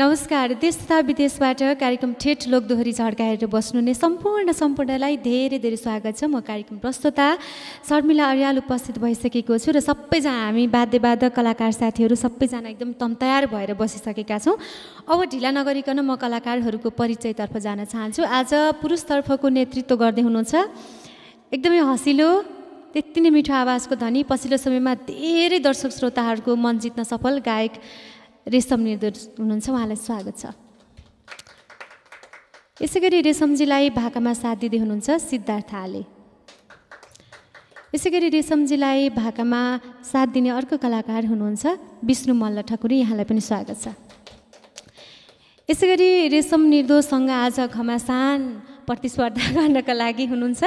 नमस्कार देश तथा विदेशबाट कार्यक्रम ठेट लोकदोहोरी झड्काएर बस्नुहुने सम्पूर्णलाई धेरै धेरै स्वागत छ। म कार्यक्रम प्रस्तुता शर्मिला अर्याल उपस्थित भइसकेको छु र सबैजना हामी वाद्यवादक कलाकार साथीहरू सबैजना एकदम तम्तयार भएर बसिसकेका छौँ। अब ढिला नगरिकन म कलाकारहरूको परिचयतर्फ जान चाहन्छु। आज पुरुषतर्फको नेतृत्व गर्दै हुनुहुन्छ एकदमै हँसिलो त्यति नै मिठो आवाजको धनी पछिल्लो समयमा धेरै दर्शक श्रोताहरूको मन जित्न सफल गायक रेशम निर्देश हुनुहुन्छ, उहाँलाई स्वागत छ। यसै गरी रेशमजीलाई भाकामा साथ दिँदै हुनुहुन्छ सिद्धार्थ आले। यसै गरी रेशमजीलाई भाकामा साथ दिने अर्को कलाकार हुनुहुन्छ विष्णु मल्ल ठकुरी, यहाँलाई पनि स्वागत छ। यसै गरी रेशम निर्दोषसँग आज घमासान प्रतिस्पर्धा गर्नका लागि हुनुहुन्छ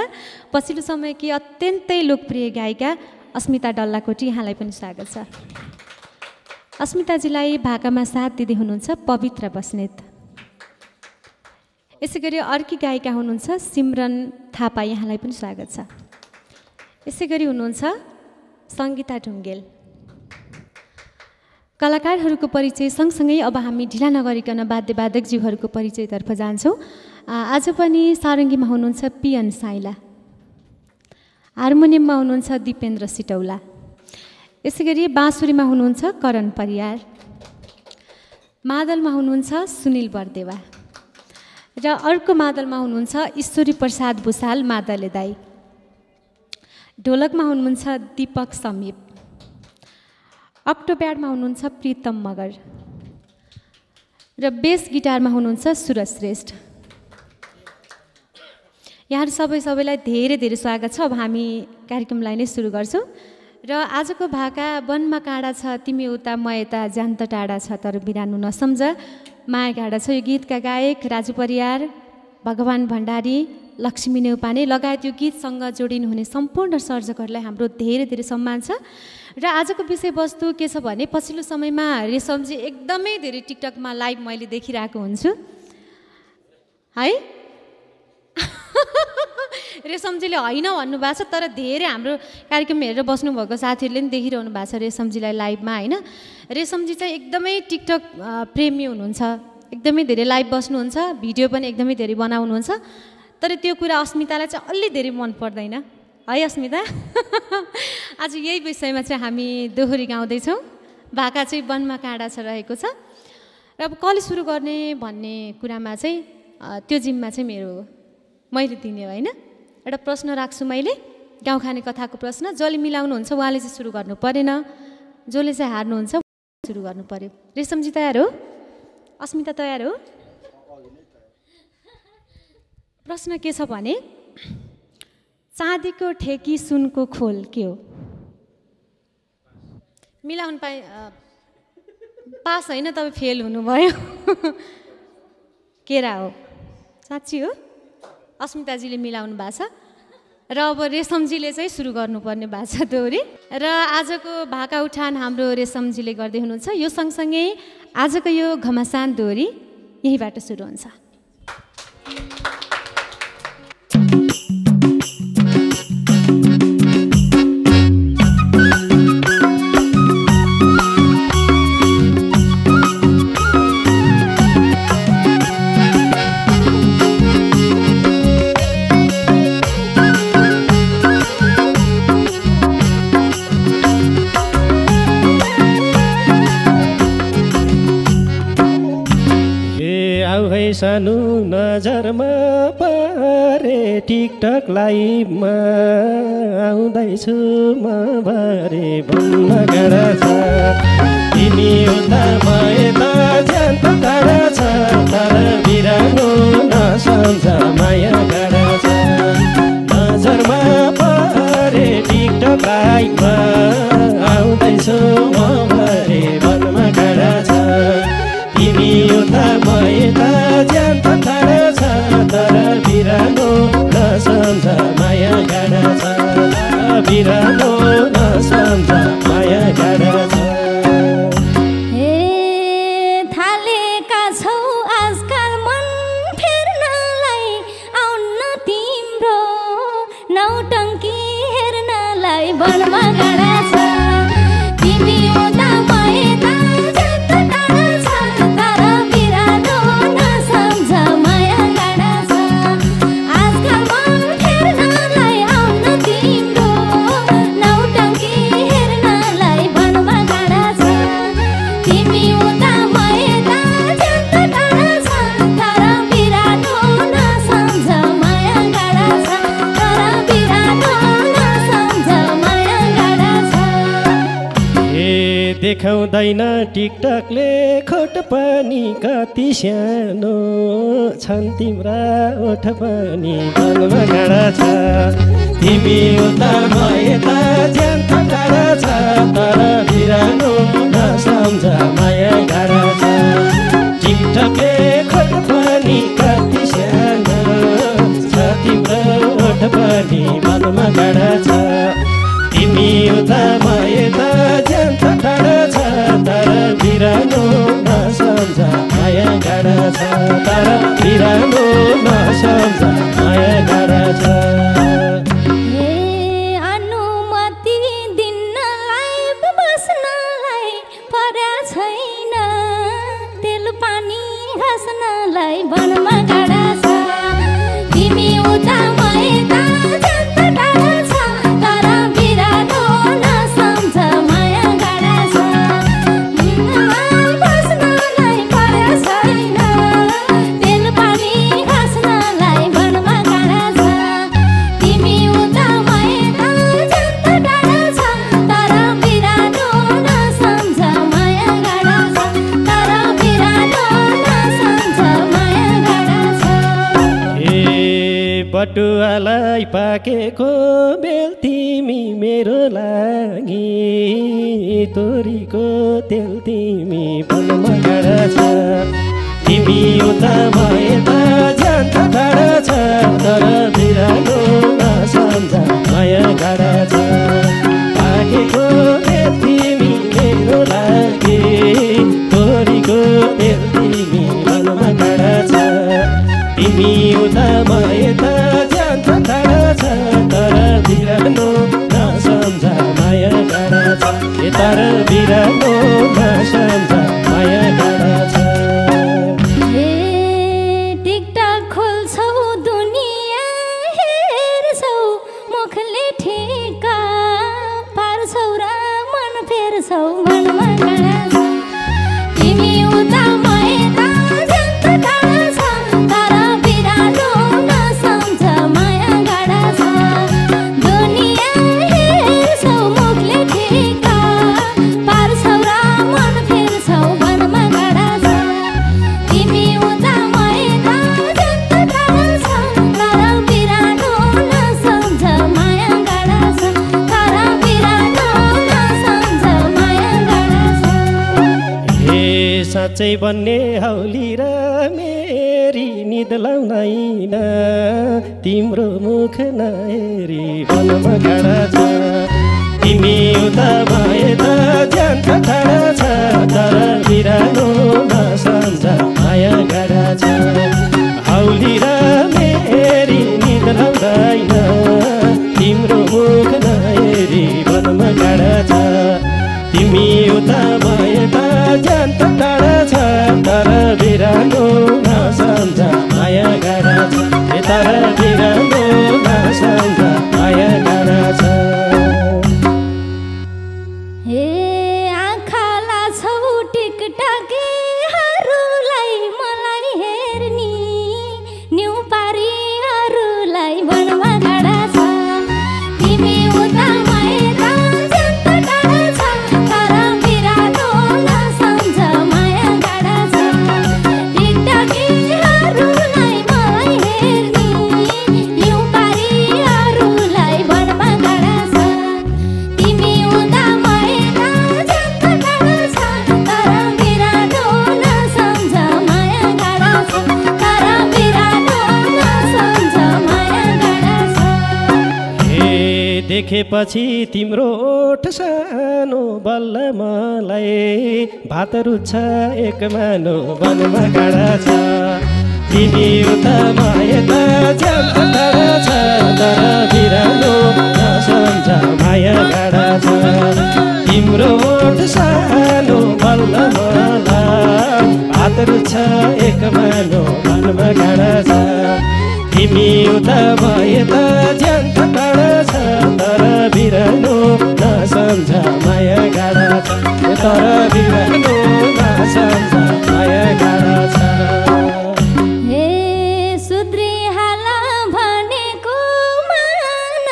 पछिल्लो समयकी अत्यन्तै लोकप्रिय गायिका अस्मिता डल्लाकोटी, यहाँलाई पनि स्वागत छ। अस्मिताजीलाई भाकामा साथ दिँदै हुनुहुन्छ पवित्र बस्नेत। यसै गरी अर्की गायिका हुनुहुन्छ सिमरन थापा, यहाँलाई पनि स्वागत छ। यसै गरी हुनुहुन्छ सङ्गीता ढुङ्गेल। कलाकारहरूको परिचय सँगसँगै अब हामी ढिला नगरिकन वाद्यवादकज्यूहरूको परिचयतर्फ जान्छौँ। आज पनि सारङ्गीमा हुनुहुन्छ पिएन साइला, हार्मोनियममा हुनुहुन्छ दीपेन्द्र सिटौला, यसै गरी बाँसुरीमा हुनुहुन्छ करण परियार, मादलमा हुनुहुन्छ सुनिल बरदेवा र अर्को मादलमा हुनुहुन्छ ईश्वरी प्रसाद भुसाल मादले दाई, ढोलकमा हुनुहुन्छ दीपक समीप, अक्टोप्याडमा हुनुहुन्छ प्रितम मगर र बेस गिटारमा हुनुहुन्छ सुरज श्रेष्ठ। यहाँहरू सबैलाई धेरै धेरै स्वागत छ। अब हामी कार्यक्रमलाई नै सुरु गर्छौँ र आजको भाका वनमा काँडा छ तिमी उता म यता जान त टाढा छ तर बिरानु नसम्झ माया गाडा छ। यो गीतका गायक राजु परियार, भगवान भण्डारी, लक्ष्मी नेउपाने लगायत यो गीतसँग जोडिनुहुने सम्पूर्ण सर्जकहरूलाई हाम्रो धेरै धेरै सम्मान छ। र आजको विषयवस्तु के छ भने पछिल्लो समयमा रेशमजी एकदमै धेरै टिकटकमा लाइभ मैले देखिरहेको हुन्छु है। रेशमजीले होइन भन्नुभएको छ तर धेरै हाम्रो कार्यक्रम हेरेर बस्नुभएको साथीहरूले पनि देखिरहनु भएको छ रेशमजीलाई लाइभमा होइन। रेशमजी चाहिँ एकदमै टिकटक प्रेमी हुनुहुन्छ, एकदमै धेरै लाइभ बस्नुहुन्छ, भिडियो पनि एकदमै धेरै बनाउनुहुन्छ, तर त्यो कुरा अस्मितालाई चाहिँ अलि धेरै मन पर्दैन है। अस्मिता आज यही विषयमा चाहिँ हामी दोहोरी गाउँदैछौँ। भाका चाहिँ वनमा काँडा छ रहेको छ र अब कल सुरु गर्ने भन्ने कुरामा चाहिँ त्यो जिम्मा चाहिँ मैले दिने होइन। एउटा प्रश्न राख्छु मैले, गाउँ खाने कथाको प्रश्न, जसले मिलाउनुहुन्छ उहाँले चाहिँ सुरु गर्नु परेन, जसले चाहिँ हार्नुहुन्छ सुरु गर्नु पर्यो। रेशमजी तयार हो? अस्मिता तयार हो? प्रश्न के छ भने चाँदीको ठेकी सुनको खोल के हो? मिलाउनु पास होइन, तपाईँ फेल हुनुभयो। केरा हो? साँच्ची हो? अस्मिताजीले मिलाउनु भएको छ र अब रेशमजीले चाहिँ सुरु गर्नुपर्ने भएको छ दोहोरी। र आजको भाका उठान हाम्रो रेशमजीले गर्दै हुनुहुन्छ। यो सँगसँगै आजको यो घमासान दोहोरी यहीबाट सुरु हुन्छ। सानो नजरमा पारे टिकटक लाइभमा आउँदैछु म भरे भन्न गाडा छ तिमी उता म यता जान त टाढा छ तर बिरानो नसम्झ माया गाडा छ। नजरमा पारे टिकटक लाइभमा आउँदैछु म भरे भन्न गाडा छ तिमी उता म यता जान त टाढा छ तर बिरानो नसम्झ माया गाडा छ। बिरानो नसम्झ माया गाडा छ। देखाउँदैन टिकटकले खोट पानी कति सानो छन् तिम्रा ओठ पानी जलमा गाडा छ तिमी उता म यता ज्यान थकारा छ तर बिरानो नसम्झा माया गाडा छ टिकटकले खोट पानी कति सानो छ तिम्रो ओठ पानी मनमा गाडा छ तिमी उता म यता टाढा छ तर बिरानो नसम्झा माया गाडा छ तर बिरानो नसम्झा माया गाडा छ हे अनुमति दिनलाई बस्नलाई पर्या छैन तेल पानी घस्नलाई वनमा गाडा छ तिमी उता म यता टाढा छ तर बिरानो बटुवालाई पाकेको बेल तिमी मेरो लागि तोरीको तेल तिमी बनमा गाडा छ तिमी उता म यता ज्यान टाढा छ तर बिरानो नसम्झा माया गाडा छ पाकेको बेल तिमी मेरो लागि तोरीको तेल तिमी बनमा गाडा छ तिमी उता म यता तर बिरानो नसम्झा माया गाडा छ तर बिरानो नसम्झा माया गाडा छ हे टिकटक खोल्छौ दुनिया हेर्छौ मुखले ठेका पार्छौ र मन फेर्छौ मनमा गाडा छ तिमी उता म यता साँच्चै बन्ने हौली र मेरी निद लाउँदैन तिम्रो मुख नहेरी मनमा गाडा छ तिमी उता म यता ज्यान टाढा छ तर बिरानो नसम्झा माया गाडा छ हौली र मेरी निद लाउँदैन तिम्रो मुख नहेरी मनमा गाडा छ तिमी उता म यता ज्यान टाढा छ तर बिरानो नसम्झा माया गाडा छ तर बिरानो नसम्झा माया गाडा छ हे आँखाला छौ टिकटकेहरूलाई मलाई हेर्नी न्यु पारीहरूलाई वनमा गाडा छ तिमी उता म यता देखेपछि तिम्रो ओठ सानो बल्ल मलाई भात रुच्छ एक मानो वनमा गाडा छ तिमी उता म यता ज्यान टाढा छ तर बिरानो नसम्झा माया गाडा छ तिम्रो ओठ सानो बल्ल मलाई भात रुच्छ एक मानो वनमा गाडा छ तिमी उता म यता ज्यान टाढा छ तर बिरानो नसम्झा माया गाडा छ तर बिरानो नसम्झा माया गाडा छ हे सुध्रिहाला भनेको मान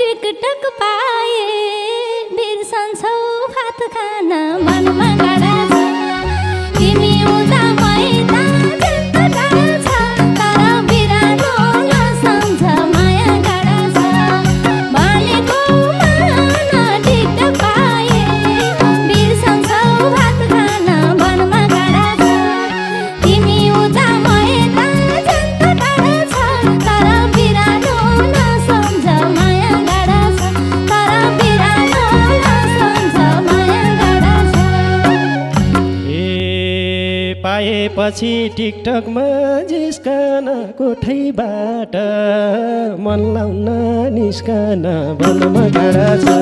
टिकटक पाए बिर्सन्छौ भात खान पाएपछि टिकटकमा जिस्कन कोठैबाट मन लाउन निस्कन बलमा गाडा छ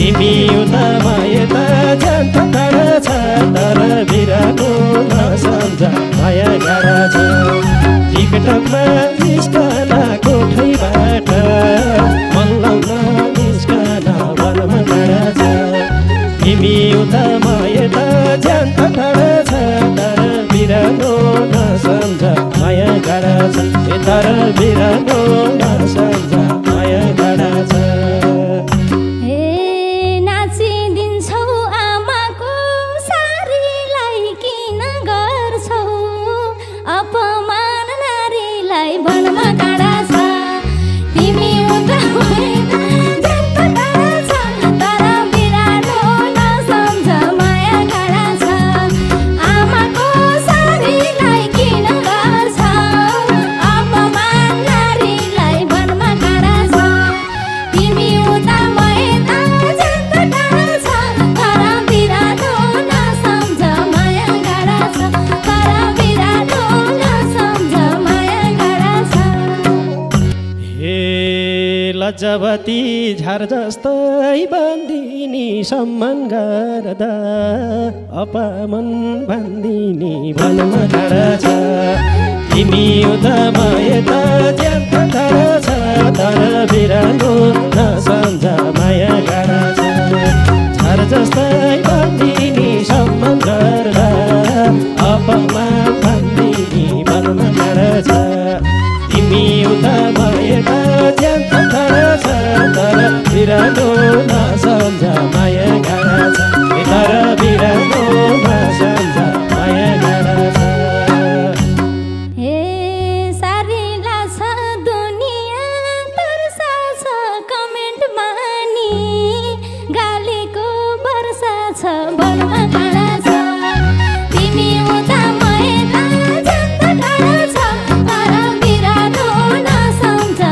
तिमी उता भएता जान्थ्यौ टाढा छ तर बिराको सम्झ भए गाडा छ टिकटकमा जिस्कन कोठैबाट मन लाउन निस्कन बलमा गाडा छ तिमी उता भएता जान्थ्यौ टाढा बिरानो नसम्झा माया गाडा छ तर बिरानो नसम्झा माया गाडा छ हे नाचिदिन्छौ आमाको सारीलाई किन गर्छौ अपमान नारीलाई वनमा गाडा छ तिमी उता जबती झार जस्तै बन्दिनी सम्मान गर्दा अपमान बन्दिनी बनमा गाडा छ तिमी उता भएता जान्थ्यौ टाढा छ तर बिरानो नसम्झा माया गाडा झार जस्तै बन्दिनी सम्मान गर्दा अपमान बन्दिनी बनमा गाडा छ तिमी उता भएता जान्थ्यौ टाढा तर बिरानो नसम्झा माया गाडा छ तर बिरानो नसम्झा माया गाडा छ हे सारीला छ दुनिया तरसा छ कमेन्ट मानी गालीको वर्षा छ बलमा गाडा छ तिमी उता भएता जान्थ्यौ टाढा छ तर बिरानो नसम्झा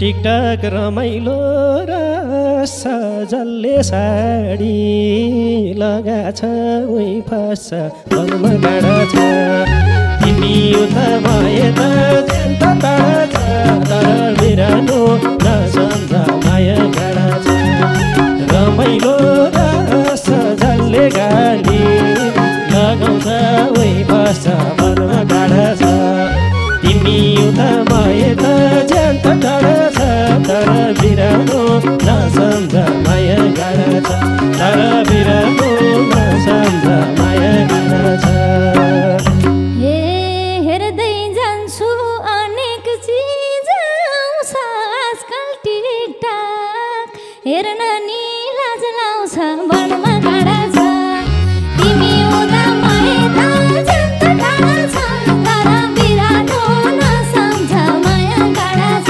टिकटक रमाइलो र सजलले साडी लगाछ उही फस बलमा गाडा छ तिमी उता भएता जान्थ्यौ टाढा छ तर बिरानो नसम्झा माया गाडा छ रमाइलो र सजलले गाडी लगाउँछ उही फस बलमा गाडा छ तिमी उता भएता जान्थ्यौ टाढा तर बिरानो नसम्झा माया गाडा छ तर बिरानो नसम्झा माया गाडा छ हे हेर्दै जान्छु अनेक चिज आउँछ आजकल टिकटक हेर्न नि लाज लाउँछ बलमा गाडा छ तिमी उता भएता जान्थ्यौ टाढा छ तर बिरानो नसम्झा माया गाडा छ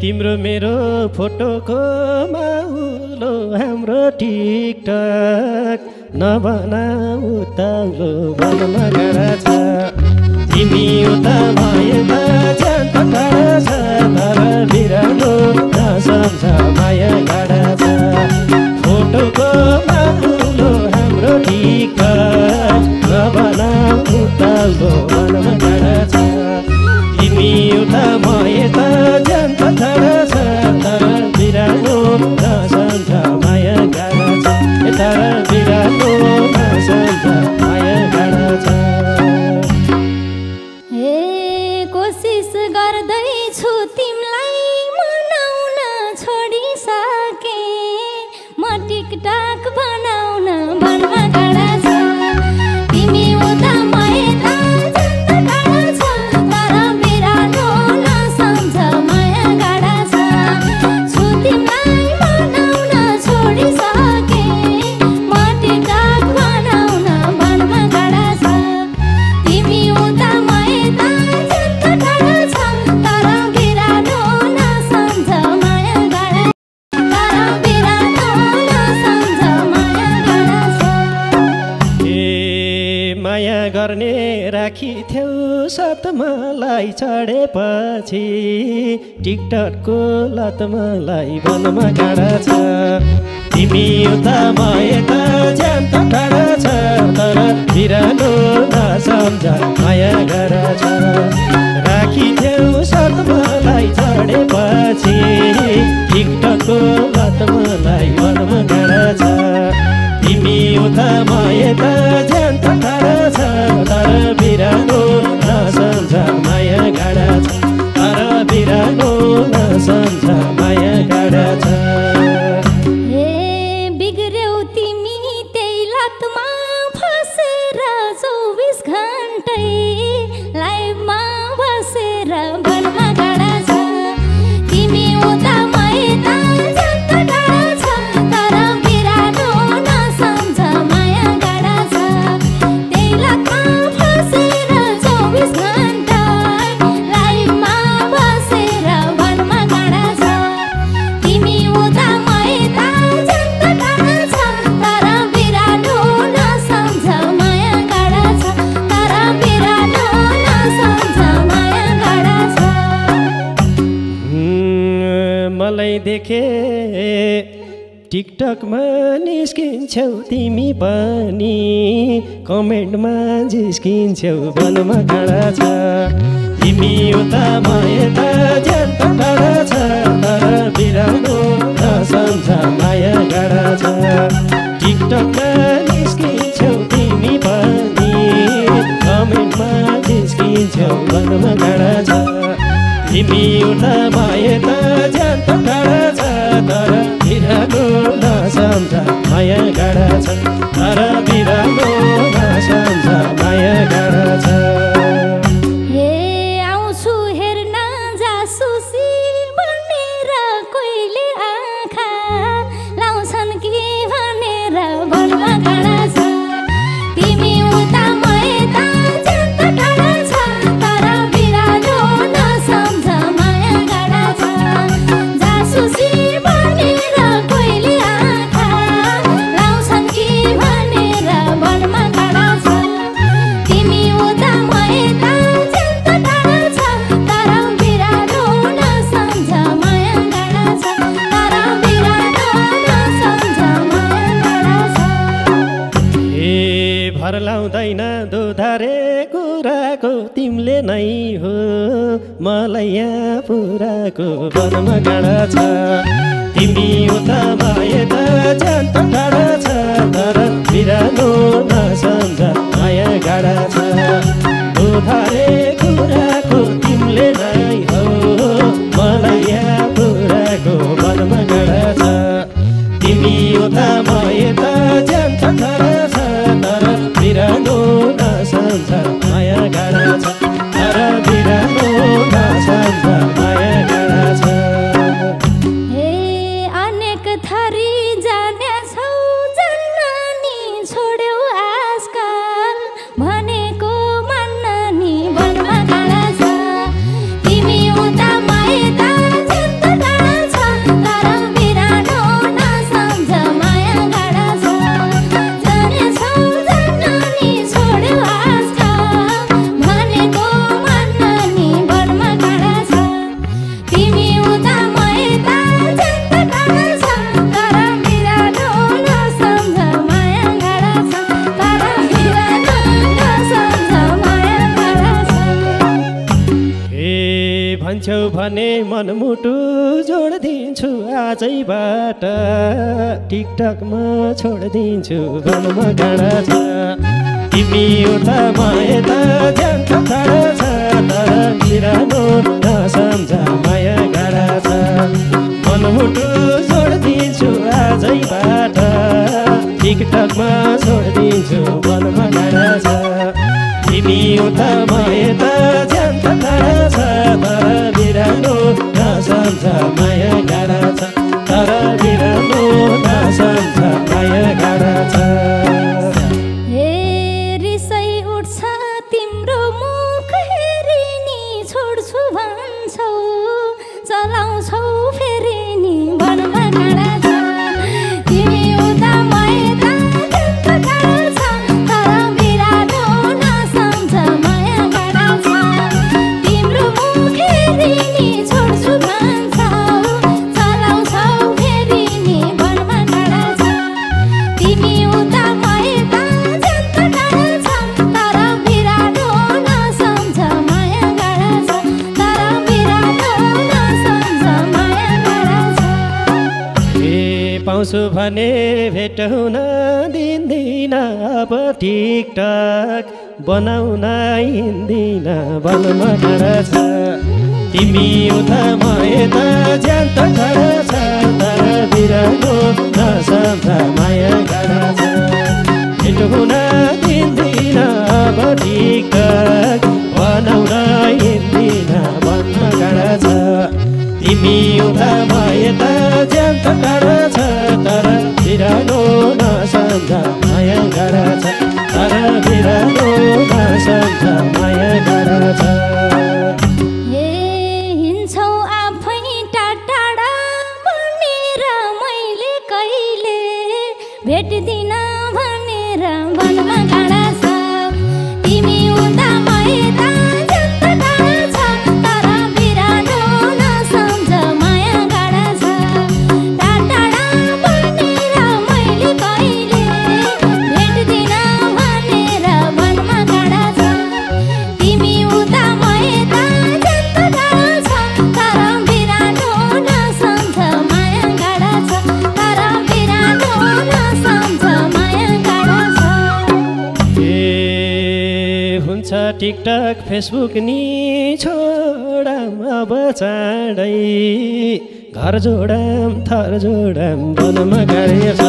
तिम्रो मेरो फोटोको माउलो हाम्रो टिकटक नबनाऊ उताउलो बलमा गाडा छ तिमी उता भएता जान्थ्यौ टाढा छ तर बिरानो नसम्झा माया गाडा छ फोटोको माउलो हाम्रो टिकटक नबनाऊ उताउलो बलमा गाडा छ तिमी उता भएता जान्थ्यौ टाढा छ तर बिरानो नसम्झा माया गाडा छ तर बिरानो नसम्झा माया गाडा छ हे कोसिस गर्दै छु तिमीलाई मनाउन छोडिसके माया गर्ने राखी थियौ सतमलाई छाडेपछि टिकटक को लत मलाई वनमा गाडा छ तिमी उता म यता जान त टाढा छ तर बिरालो नसम्झ माया गर छ राखी थियौ सतमलाई छाडेपछि टिकटक को लत मलाई वनमा गाडा छ तिमी उता म यता जान त टाढा छ तर बिरालो नसम्झ माया गाडा छ तर बिरालो नसम्झ माया गाडा छ हे बिग्रौ तिमी त्यही लातमा फसेर 24 घण्टै लाइफमा बसेर बन्हा गाडा छ तिमी उता म यता जान त टाढा छ तर बिरालो देखे टिकटक में निस्किन्छौ तिमी पनि कमेंट में जिस्किन्छौ वनमा गाडा छ तिमी उता म यता जान त टाढा छ तर बिरालो नसम्झ माया गाडा छ टिकटक में निस्किन्छौ तिमी पनि कमेंट में जिस्किन्छौ वनमा गाडा छ तिमी उता म यता जान त टाढा छ तर बिरालो नसम्झ माया गाडा छ तर बिरालो नसम्झ माया गाडा छ हे आउँछु हेर्न जासुसी भनेर कोइले आँखा लाउँछन् कि भनेर भन्न गाडा छ तिमी उता म यता जान त टाढा छ तर बिरालो भर लाउँदैन दुधारे कुराको तिमीले नै हो मलाई यहाँ पुराको वनमा गाडा छ तिमी उता म यता जान त टाढा छ तर बिरालो नसम्झ माया गाडा छ दुधारे कुराको तिमीले नै हो मलाई यहाँ पुराको वनमा गाडा छ तिमी उता म यता जान त टाढा छ तर बिरालो नसम्झ माया गाडा छ तर बिरालो नसम्झ माया गाडा छ हे अनेक थरी जाने छौ जन्मानी छोड्यौ आजकल भनेको मान्न नि वनमा गाडा छ तिमी उता म यता जान त टाढा छ तर बिरालो नसम्झ माया गाडा छ जाने छौ जन्मानी छोड्यौ आजकल भनेको मान्न नि वनमा गाडा छ तिमी उता म यता जान त टाढा छ तर बिरालो नसम्झ माया गाडा छ तर बिरालो नसम्झ माया गाडा छ ए भन्छौ भने मनमुटु जोडिदिन्छु आजैबाट टिकटकमा छोडिदिन्छु वनमा गाडा छ तिमी उता म यता जान त टाढा छ तर बिरालो नसम्झ माया गाडा छ मनमुटु जोडिदिन्छु आजैबाट टिकटकमा छोडिदिन्छु वनमा गाडा छ तिमी उता म यता जान त टाढा छ तर बिरालो नसम्झ माया गाडा छ तर बिरालो नसम्झ माया गाडा छ हे रिसै उठ्छ तिम्रो मुख हेरिनी छोड्छु भन्छौ चलाउँछौ फेरि नि वनमा गाडा छ तिमी उता म यता जान त टाढा छ तर बिरालो बसु भने भेटौँला दिन्दिन अब टिकटक बनाउन हिँड्दिन बलमा खरा छ तिमी उता म यता ज्यान त खरा छ तर बिरालो नसम्झा माया खरा छ भेटौँन दिन्दिन अब टिकटक बनाउन हिँड्दिन बलमा खरा छ तिमी उता म यता ज्यान त खरा छ तर बिरालो नसम्झा माया खरा छ तर बिरालो नसम्झा माया खरा छ टिकटक फेसबुक नि छोडम अब चाँडै घर जोडम थर जोडम बनमा गरे छ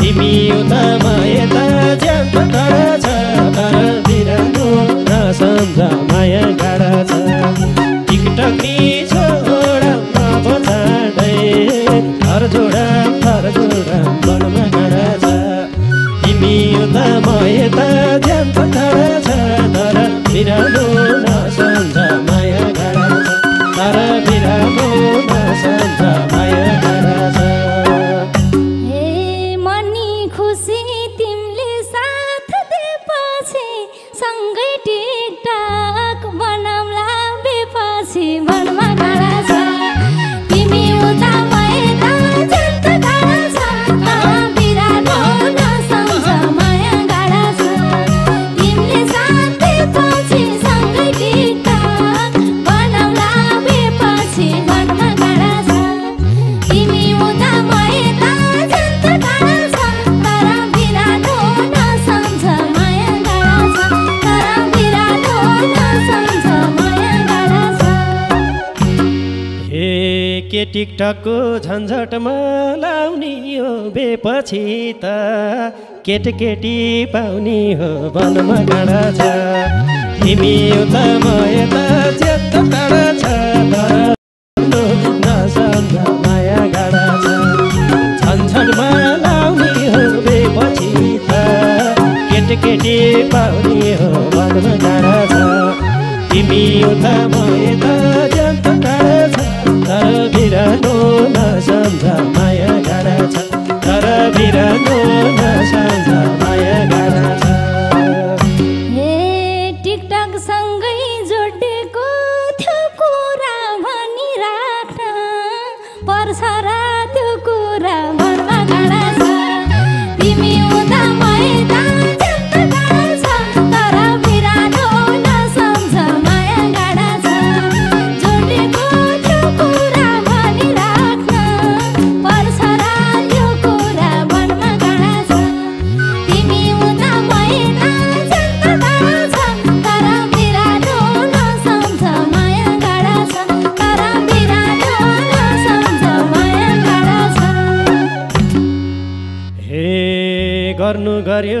तिमी उता म यता ज्यान त टाढा छ तर बिरालो नसम्झा माया गाडा छ टिकटक नि छोडम अब चाँडै घर जोडम बनमा गरे छ तिमी उता म यता ज्यान त टाढा छ बिरालो नसम्झा माया गाडा छ तर बिरालो नसम्झा माया गाडा छ हे मनी खुसी तिमीले साथ दिएपछि सँगै टिकटक बनाउला बेपछि मनमा गाडा छ तिमी उता म यता जन्त गाडा छ तर बिरालो नसम्झा माया गाडा छ तिमीले साथ दिएपछि टिकटकको झन्झटमा लाउने हो बेपछि त केटकेटी पाउने हो बनमा गाडा छ तिमी उता म यता जत्ता टाढा छ तर नसम्झा माया गाडा छ झन्झटमा लाउने हो बेपछि त केटकेटी पाउने हो बनमा गाडा छ तिमी उता म यता जत्ता टाढा तर बिरालो नसम्झा माया गाडा छ तर बिरालो नसम्झा माया गाडा छ हे टिकटक सँगै जोडेको थियो कुरा भनिराख्न पर्छ र त्यो कुरा मनमा गाडा छ तिमी उता म यता गर्यो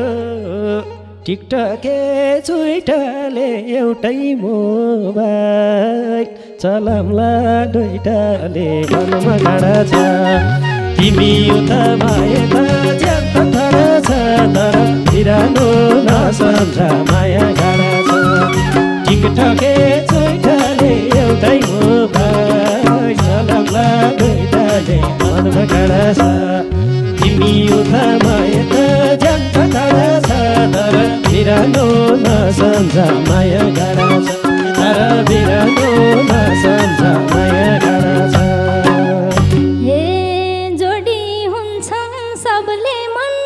टिकटक चुइटाले एउटै मोबाइल चलामला दुईटाले बनमा गाडा छ तिमी उता म यता ज्यान त टाढा छ तर बिरालो नसम्झा माया गाडा छ टिकटक चुइटाले एउटै मोबाइल चलामला दुईटाले बनमा गाडा छ तिमी उता म यता तर बिरालो नसम्झा माया गाडा छ तर बिरालो नसम्झा माया गाडा छ हे जोडी हुन्छन् सबले मन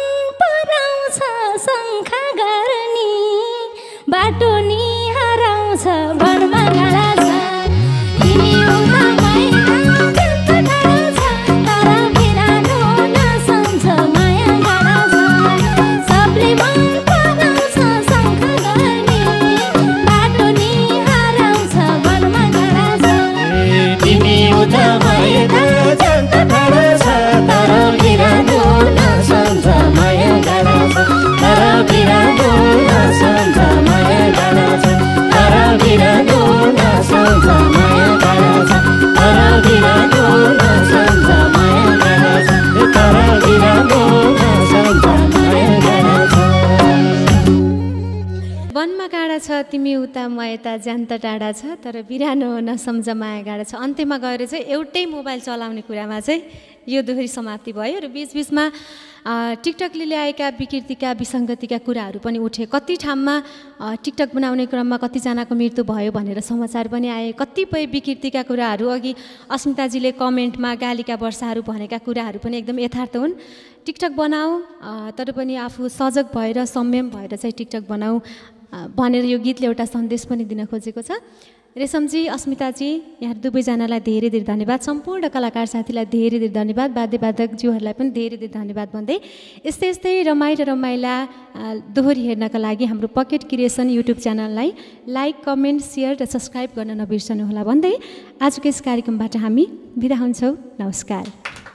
पराउँछ शङ्का गर्ने बाटो नि हराउँछ बनमा गाडा छ तिमी उता म यता जन्त टाढा छ तर बिरालो तिमी उता म यता जान्त टाढा छ तर बिरानो हुन सम्झ माया गाडा छ। अन्त्यमा गएर चाहिँ एउटै मोबाइल चलाउने कुरामा चाहिँ यो दोहोरी समाप्ति भयो र बीचबीचमा टिकटकले ल्याएका विकृतिका विसङ्गतिका कुराहरू पनि उठे। कति ठाउँमा टिकटक बनाउने क्रममा कतिजनाको मृत्यु भयो भनेर समाचार पनि आए। कतिपय विकृतिका कुराहरू अघि अस्मिताजीले कमेन्टमा गालीका वर्षाहरू भनेका कुराहरू पनि एकदम यथार्थ हुन्। टिकटक बनाऊ तर पनि आफू सजग भएर संयम भएर चाहिँ टिकटक बनाऊ भनेर यो गीतले एउटा सन्देश पनि दिन खोजेको छ। रेशमजी, अस्मिताजी, यहाँ दुवैजनालाई धेरै धेरै धन्यवाद। सम्पूर्ण कलाकार साथीलाई धेरै धेरै धन्यवाद। वाद्यवादकज्यूहरूलाई पनि धेरै धेरै धन्यवाद भन्दै यस्तै यस्तै रमाइला दोहोरी हेर्नका लागि हाम्रो पकेट क्रिएसन युट्युब च्यानललाई लाइक, कमेन्ट, सेयर र सब्सक्राइब गर्न नबिर्सनुहोला भन्दै आजको यस कार्यक्रमबाट हामी बिदा हुन्छौँ। नमस्कार।